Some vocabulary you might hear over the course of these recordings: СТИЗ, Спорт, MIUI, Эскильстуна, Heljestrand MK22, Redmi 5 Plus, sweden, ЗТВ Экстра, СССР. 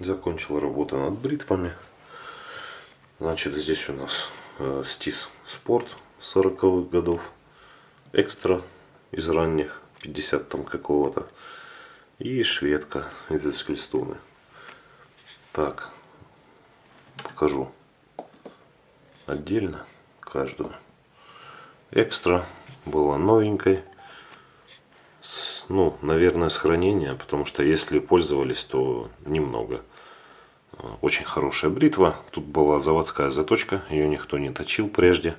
Закончил работу над бритвами. Значит, здесь у нас СТИЗ спорт 40-х годов, экстра из ранних 50 там какого-то и шведка из Эскильстуны. Так, покажу отдельно каждую. Экстра была новенькой, ну, наверное, с хранения, потому что если пользовались, то немного. Очень хорошая бритва. Тут была заводская заточка, ее никто не точил прежде.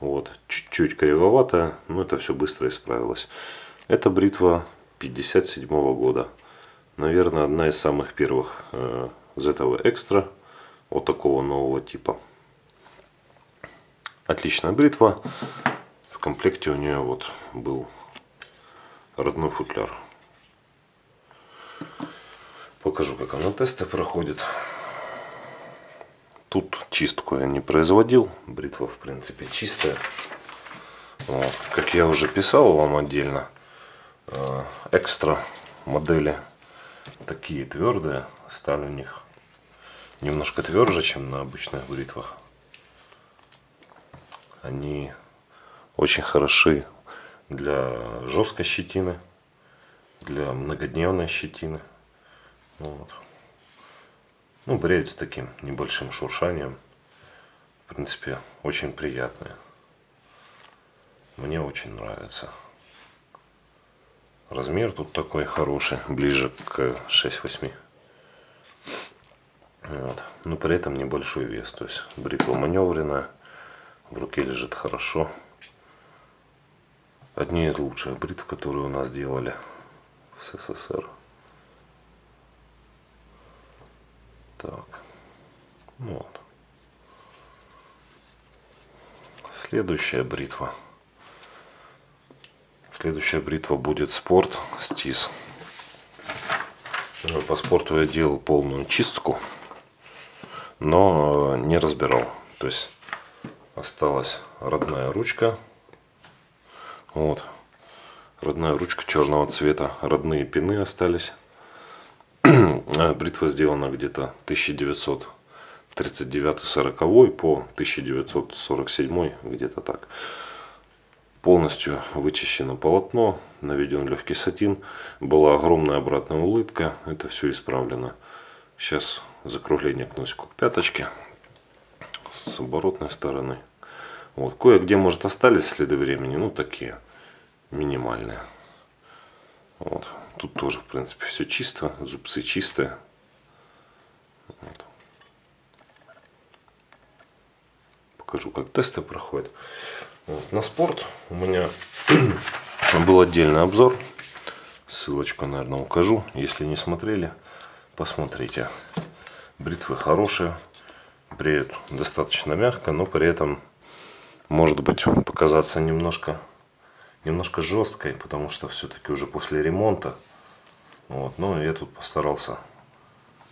Вот, чуть-чуть кривоватая, но это все быстро исправилось. Это бритва 57-го года. Наверное, одна из самых первых ЗТВ Экстра вот такого нового типа. Отличная бритва. В комплекте у нее вот был родной футляр. Покажу, как она тесты проходит. Тут чистку я не производил. Бритва, в принципе, чистая. Вот. Как я уже писал вам отдельно, экстра модели такие твердые. Сталь у них немножко тверже, чем на обычных бритвах. Они очень хороши для жесткой щетины, для многодневной щетины. Вот. Ну, бреют с таким небольшим шуршанием. В принципе, очень приятные. Мне очень нравится. Размер тут такой хороший, ближе к 6-8. Вот. Но при этом небольшой вес. То есть бритва маневренная, в руке лежит хорошо. Одни из лучших бритв, которые у нас делали в СССР. Так, вот. Следующая бритва. Следующая бритва будет спорт СТИЗ. По спорту я делал полную чистку, но не разбирал. То есть осталась родная ручка. Вот. Родная ручка черного цвета. Родные пины остались. Бритва сделана где-то 1939-40 по 1947, где-то так. Полностью вычищено полотно, наведен легкий сатин. Была огромная обратная улыбка, это все исправлено. Сейчас закругление к носику к пяточке с оборотной стороны. Вот. Кое-где, может, остались следы времени, ну такие минимальные. Вот. Тут тоже, в принципе, все чисто, зубцы чистые. Вот. Покажу, как тесты проходят. Вот. На спорт у меня был отдельный обзор. Ссылочку, наверное, укажу. Если не смотрели, посмотрите. Бритвы хорошие, бреют достаточно мягко, но при этом может быть показаться немножко жесткой, потому что все-таки уже после ремонта. Вот, но я тут постарался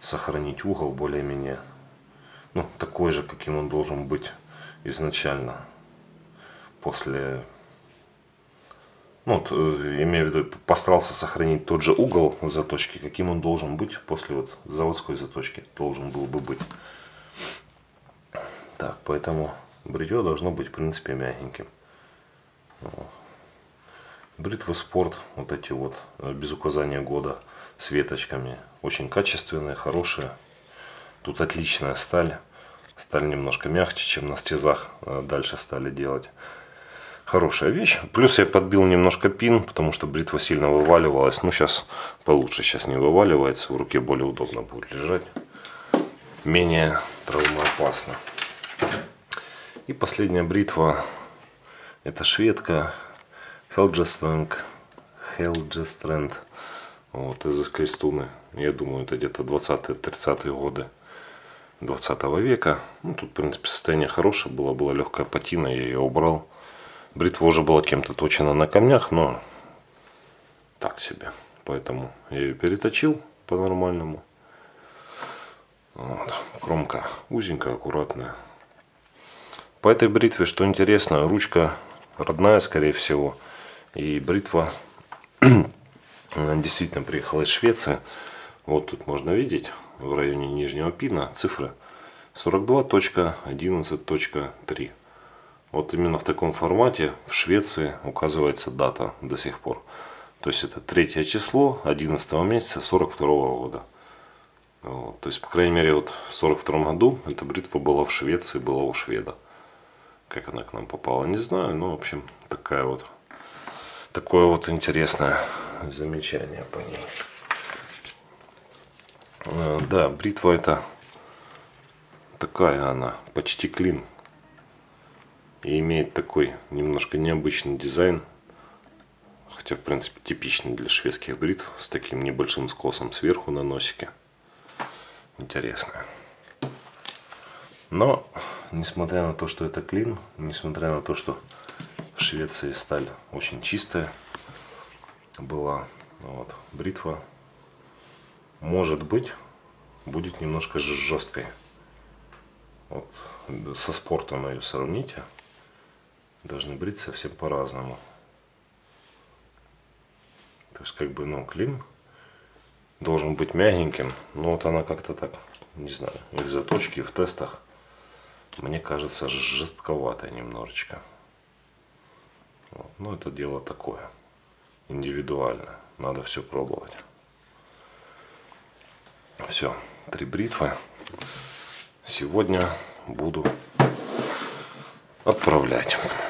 сохранить угол более-менее, ну, такой же, каким он должен быть изначально. После, ну, вот, имею в виду, постарался сохранить тот же угол заточки, каким он должен быть после вот заводской заточки должен был бы быть. Так, поэтому бритье должно быть, в принципе, мягеньким. Вот. Бритвы спорт, вот эти вот, без указания года, с веточками. Очень качественные, хорошие. Тут отличная сталь. Сталь немножко мягче, чем на стезах дальше стали делать. Хорошая вещь. Плюс я подбил немножко пин, потому что бритва сильно вываливалась. Ну, сейчас получше, сейчас не вываливается. В руке более удобно будет лежать. Менее травмоопасно. И последняя бритва. Это шведка. Heljestrand, вот, из Эскильстуны. Я думаю, это где-то 20-30 годы 20 века. Ну, тут, в принципе, состояние хорошее было. Была легкая патина, я ее убрал. Бритва уже была кем-то точена на камнях, но так себе. Поэтому я ее переточил по-нормальному. Вот. Кромка узенькая, аккуратная. По этой бритве, что интересно, ручка родная, скорее всего. И бритва действительно приехала из Швеции. Вот тут можно видеть в районе нижнего пина цифры 42.11.3. Вот именно в таком формате в Швеции указывается дата до сих пор. То есть это 3 число 11 месяца 42 года. Вот. То есть, по крайней мере, вот в 42 году эта бритва была в Швеции, была у шведа. Как она к нам попала, не знаю, но в общем такая вот, такое вот интересное замечание по ней. Да, бритва это такая она, почти клин. И имеет такой немножко необычный дизайн. Хотя, в принципе, типичный для шведских бритв. С таким небольшим скосом сверху на носике. Интересно. Но, несмотря на то, что это клин, несмотря на то, что в Швеции сталь очень чистая была, вот, бритва, может быть, будет немножко жесткой. Вот, со спортом ее сравните. Должны брить совсем по-разному. То есть, как бы, ну, клин должен быть мягеньким. Но вот она как-то так, не знаю, их заточки в тестах, мне кажется, жестковатой немножечко. Вот. Но это дело такое, индивидуально. Надо все пробовать. Все, 3 бритвы. Сегодня буду отправлять.